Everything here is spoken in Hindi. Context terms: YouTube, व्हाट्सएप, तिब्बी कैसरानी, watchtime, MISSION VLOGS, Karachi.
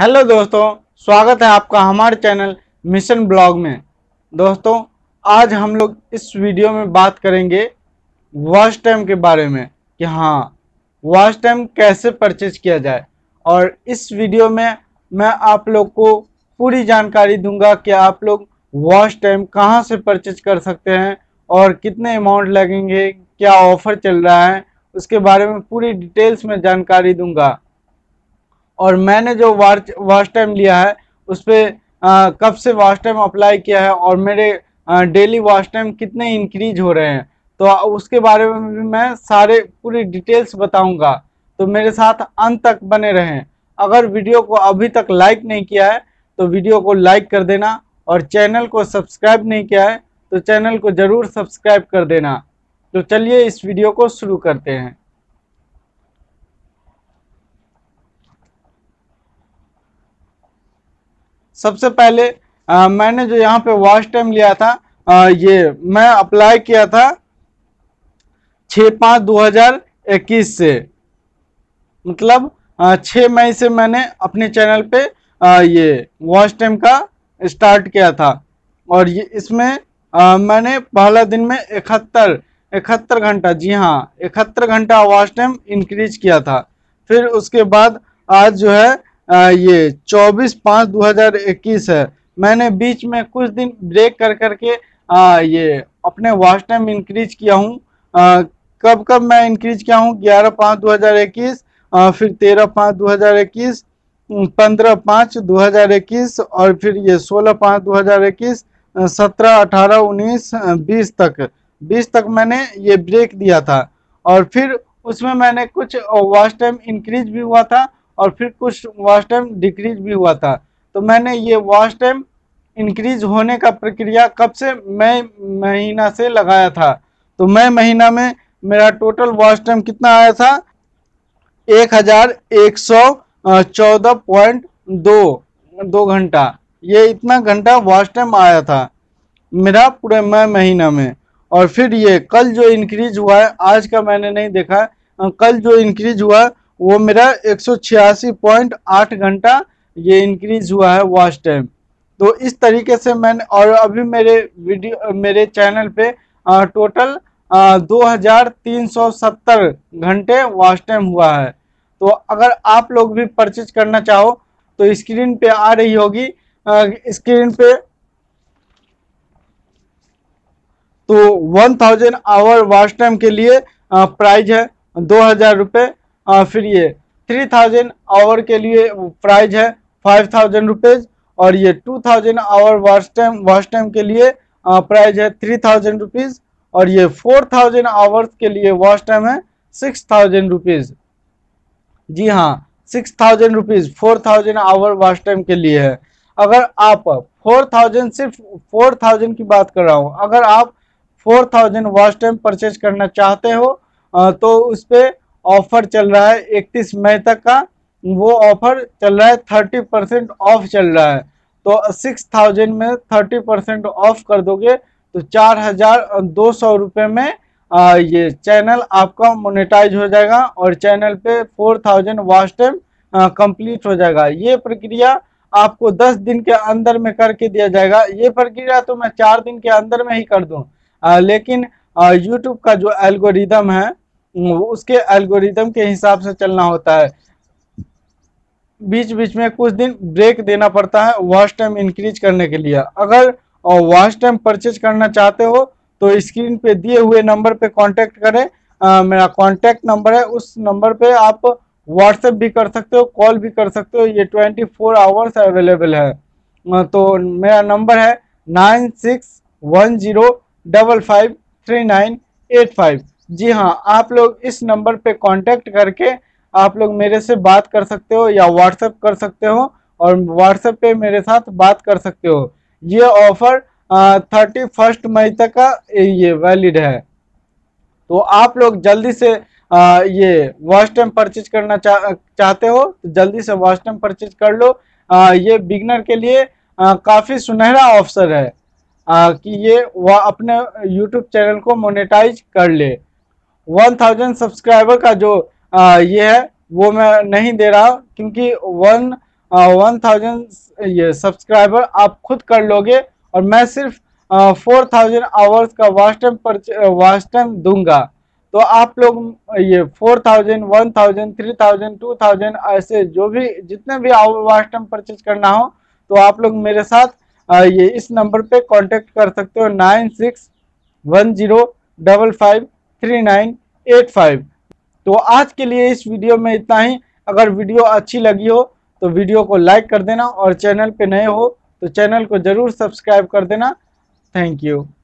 हेलो दोस्तों, स्वागत है आपका हमारे चैनल मिशन ब्लॉग में। दोस्तों आज हम लोग इस वीडियो में बात करेंगे वॉच टाइम के बारे में कि हाँ वॉच टाइम कैसे परचेज किया जाए। और इस वीडियो में मैं आप लोग को पूरी जानकारी दूंगा कि आप लोग वॉच टाइम कहाँ से परचेज कर सकते हैं और कितने अमाउंट लगेंगे, क्या ऑफ़र चल रहा है, उसके बारे में पूरी डिटेल्स में जानकारी दूंगा। और मैंने जो वॉच टाइम लिया है उस पर कब से वॉच टाइम अप्लाई किया है और मेरे डेली वॉच टाइम कितने इंक्रीज हो रहे हैं, तो उसके बारे में भी मैं सारे पूरी डिटेल्स बताऊंगा। तो मेरे साथ अंत तक बने रहें। अगर वीडियो को अभी तक लाइक नहीं किया है तो वीडियो को लाइक कर देना, और चैनल को सब्सक्राइब नहीं किया है तो चैनल को ज़रूर सब्सक्राइब कर देना। तो चलिए इस वीडियो को शुरू करते हैं। सबसे पहले मैंने जो यहाँ पे वॉच टाइम लिया था ये मैं अप्लाई किया था 6/5/2021 से, मतलब 6 मई से मैंने अपने चैनल पे ये वॉच टाइम का स्टार्ट किया था। और ये इसमें मैंने पहला दिन में 71 घंटा, जी हाँ 71 घंटा वॉच टाइम इंक्रीज किया था। फिर उसके बाद आज जो है ये 24/5/2021 है। मैंने बीच में कुछ दिन ब्रेक कर करके ये अपने वॉच टाइम इंक्रीज किया हूँ। कब मैं इंक्रीज किया हूँ, 11/5/2021, फिर 13/5/2021, 15/5/2021 और फिर ये 16/5/2021, 17, 18, 19, 20 तक। 20 तक मैंने ये ब्रेक दिया था। और फिर उसमें मैंने कुछ वॉच टाइम इंक्रीज भी हुआ था और फिर कुछ वॉच टाइम डिक्रीज भी हुआ था। तो मैंने ये वॉच टाइम इंक्रीज होने का प्रक्रिया कब से, मई महीना से लगाया था। तो मई महीना में मेरा टोटल वॉच टाइम कितना आया था, 1114.2 घंटा। ये इतना घंटा वॉच टाइम आया था मेरा पूरे मई महीना में। और फिर ये कल जो इंक्रीज हुआ है, आज का मैंने नहीं देखा, कल जो इंक्रीज हुआ वो मेरा 186.8 घंटा ये इंक्रीज हुआ है वॉच टाइम। तो इस तरीके से मैंने, और अभी मेरे चैनल पे टोटल 2370 घंटे वॉच टाइम हुआ है। तो अगर आप लोग भी परचेज करना चाहो तो स्क्रीन पे आ रही होगी, स्क्रीन पे तो 1000 आवर वॉच टाइम के लिए प्राइस है 2000 रुपये। फिर ये 3000 आवर के लिए प्राइस है 5000 रुपीज़। और ये 2000 आवर वॉच टाइम के लिए प्राइस है 3000 रुपीज़। और ये 4000 आवर्स के लिए वॉच टाइम है 6000 रुपीज़। जी हाँ 6000 रुपीज़ 4000 आवर वॉच टाइम के लिए है। अगर आप 4000, सिर्फ 4000 की बात कर रहा हूँ, अगर आप 4000 वॉच टाइम परचेज करना चाहते हो तो उस पर ऑफ़र चल रहा है 31 मई तक का, वो ऑफ़र चल रहा है 30% ऑफ चल रहा है। तो 6000 में 30% ऑफ कर दोगे तो 4200 रुपये में ये चैनल आपका मोनेटाइज हो जाएगा और चैनल पे 4000 वॉच टाइम कंप्लीट हो जाएगा। ये प्रक्रिया आपको 10 दिन के अंदर में करके दिया जाएगा। ये प्रक्रिया तो मैं 4 दिन के अंदर में ही कर दूँ, लेकिन यूट्यूब का जो एल्गोरिदम है उसके एल्गोरिदम के हिसाब से चलना होता है। बीच बीच में कुछ दिन ब्रेक देना पड़ता है वॉच टाइम इंक्रीज करने के लिए। अगर वॉच टाइम परचेज करना चाहते हो तो स्क्रीन पे दिए हुए नंबर पे कांटेक्ट करें। मेरा कांटेक्ट नंबर है, उस नंबर पे आप व्हाट्सएप भी कर सकते हो, कॉल भी कर सकते हो। ये 24 आवर्स अवेलेबल है। तो मेरा नंबर है 9610553985। जी हाँ, आप लोग इस नंबर पे कांटेक्ट करके आप लोग मेरे से बात कर सकते हो या व्हाट्सएप कर सकते हो, और व्हाट्सएप पे मेरे साथ बात कर सकते हो। ये ऑफ़र 31 मई तक का ये वैलिड है। तो आप लोग जल्दी से ये वॉच टाइम परचेज करना चाहते हो तो जल्दी से वॉच टाइम परचेज कर लो। ये बिगनर के लिए काफ़ी सुनहरा अवसर है कि ये वह अपने यूट्यूब चैनल को मोनेटाइज कर ले। 1000 सब्सक्राइबर का जो ये है वो मैं नहीं दे रहा, क्योंकि 1 1000 ये सब्सक्राइबर आप खुद कर लोगे और मैं सिर्फ 4000 आवर्स का वॉच टाइम दूंगा। तो आप लोग ये 4000, 1000, 3000, 2000 ऐसे जो भी जितने भी वॉच टाइम परचेज करना हो तो आप लोग मेरे साथ ये इस नंबर पे कांटेक्ट कर सकते हो 9610553985। तो आज के लिए इस वीडियो में इतना ही। अगर वीडियो अच्छी लगी हो तो वीडियो को लाइक कर देना और चैनल पे नए हो तो चैनल को ज़रूर सब्सक्राइब कर देना। Thank you.